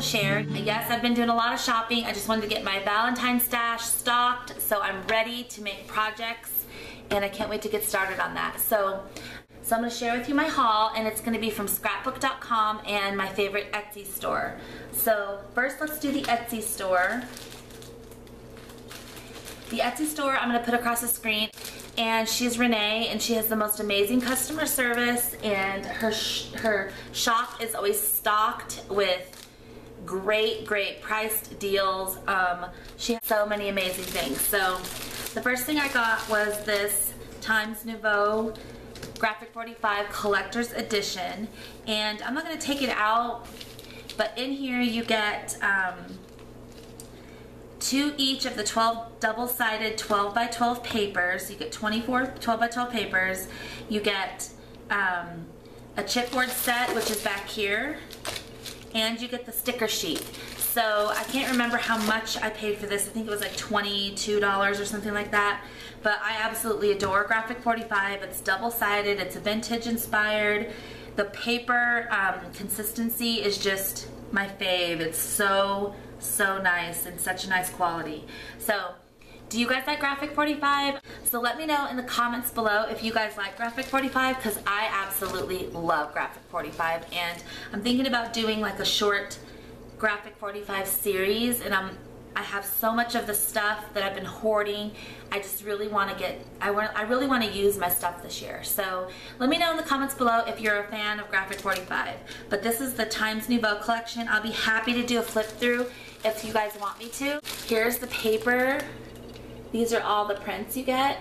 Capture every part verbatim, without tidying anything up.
to share. Yes, I've been doing a lot of shopping. I just wanted to get my Valentine's stash stocked, so I'm ready to make projects, and I can't wait to get started on that. So, so I'm going to share with you my haul, and it's going to be from scrapbook dot com and my favorite Etsy store. So first, let's do the Etsy store. The Etsy store I'm going to put across the screen. And she's Renee, and she has the most amazing customer service, and her sh her shop is always stocked with great, great priced deals. Um, she has so many amazing things. So the first thing I got was this Times Nouveau Graphic forty-five Collector's Edition, and I'm not going to take it out, but in here you get um, two each of the twelve double-sided twelve by twelve papers. You get twenty-four twelve by twelve papers. You get um, a chipboard set, which is back here, and you get the sticker sheet. So I can't remember how much I paid for this. I think it was like twenty-two dollars or something like that, but I absolutely adore Graphic forty-five. It's double-sided, it's vintage inspired. The paper um, consistency is just my fave. It's so so nice and such a nice quality. So do you guys like Graphic forty-five? So let me know in the comments below if you guys like Graphic forty-five, because I absolutely love Graphic forty-five, and I'm thinking about doing like a short Graphic forty-five series, and I'm I have so much of the stuff that I've been hoarding. I just really want to get, I want, I really want to use my stuff this year. So let me know in the comments below if you're a fan of Graphic forty-five. But this is the Times Nouveau collection. I'll be happy to do a flip through if you guys want me to. Here's the paper. These are all the prints you get.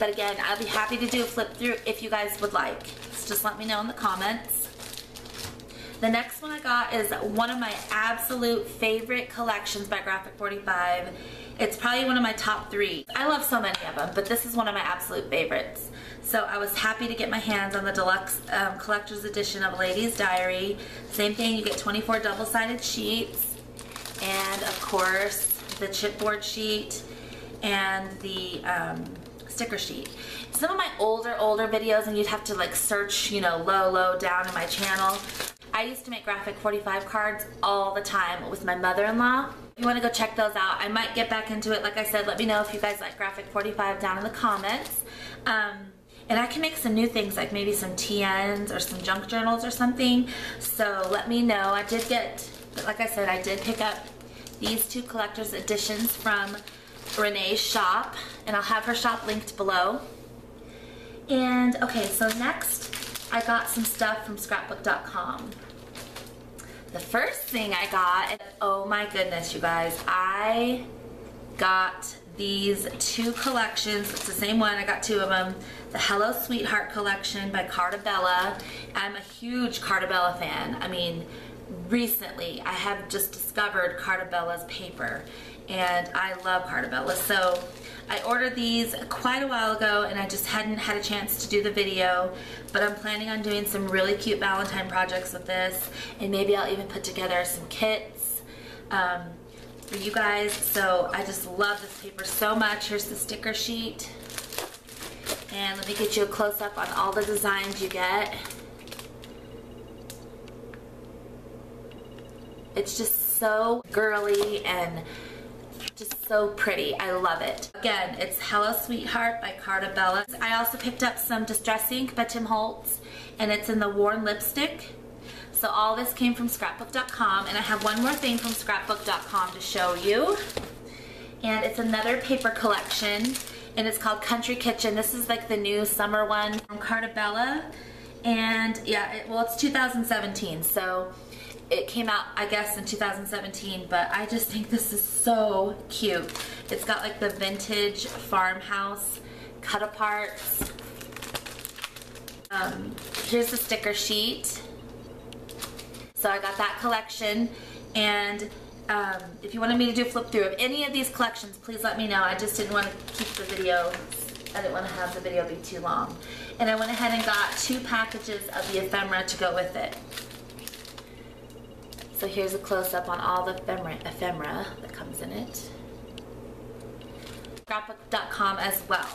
But again, I'll be happy to do a flip through if you guys would like. So just let me know in the comments. The next one I got is one of my absolute favorite collections by Graphic forty-five. It's probably one of my top three. I love so many of them, but this is one of my absolute favorites. So I was happy to get my hands on the deluxe um, collector's edition of Ladies Diary. Same thing, you get twenty-four double-sided sheets, and of course the chipboard sheet and the um, sticker sheet. Some of my older, older videos, and you'd have to like search, you know, low, low down in my channel. I used to make Graphic forty-five cards all the time with my mother-in-law. If you want to go check those out, I might get back into it. Like I said, let me know if you guys like Graphic forty-five down in the comments. Um, and I can make some new things, like maybe some T Ns or some junk journals or something. So let me know. I did get, like I said, I did pick up these two collector's editions from Renee's shop, and I'll have her shop linked below. And okay, so next, I got some stuff from scrapbook dot com. The first thing I got, oh my goodness, you guys, I got these two collections. It's the same one, I got two of them. The Hello Sweetheart collection by Carta Bella. I'm a huge Carta Bella fan. I mean, recently I have just discovered Carta Bella's paper, and I love Carta Bella. So I ordered these quite a while ago, and I just hadn't had a chance to do the video, but I'm planning on doing some really cute Valentine projects with this, and maybe I'll even put together some kits um, for you guys. So I just love this paper so much. Here's the sticker sheet, and let me get you a close-up on all the designs you get. It's just so girly and just so pretty. I love it. Again, it's Hello Sweetheart by Carta Bella. I also picked up some Distress Ink by Tim Holtz, and it's in the Worn Lipstick. So all this came from scrapbook dot com, and I have one more thing from scrapbook dot com to show you. And it's another paper collection, and it's called Country Kitchen. This is like the new summer one from Carta Bella. And yeah, it, well, it's two thousand seventeen, so it came out, I guess, in two thousand seventeen, but I just think this is so cute. It's got like the vintage farmhouse cut aparts. Um, here's the sticker sheet. So I got that collection, and um, if you wanted me to do a flip through of any of these collections, please let me know. I just didn't want to keep the video, I didn't want to have the video be too long. And I went ahead and got two packages of the ephemera to go with it. So here's a close-up on all the ephemera, ephemera that comes in it. Scrapbook dot com as well.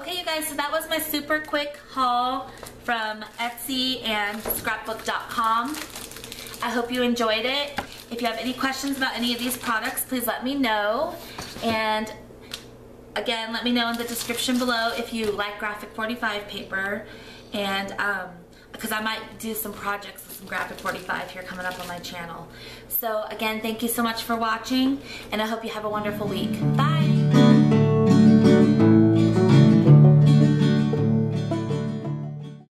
Okay, you guys, so that was my super quick haul from Etsy and scrapbook dot com. I hope you enjoyed it. If you have any questions about any of these products, please let me know. And again, let me know in the description below if you like Graphic forty-five paper, and um, because I might do some projects with some Graphic forty-five here coming up on my channel. So again, thank you so much for watching, and I hope you have a wonderful week. Bye!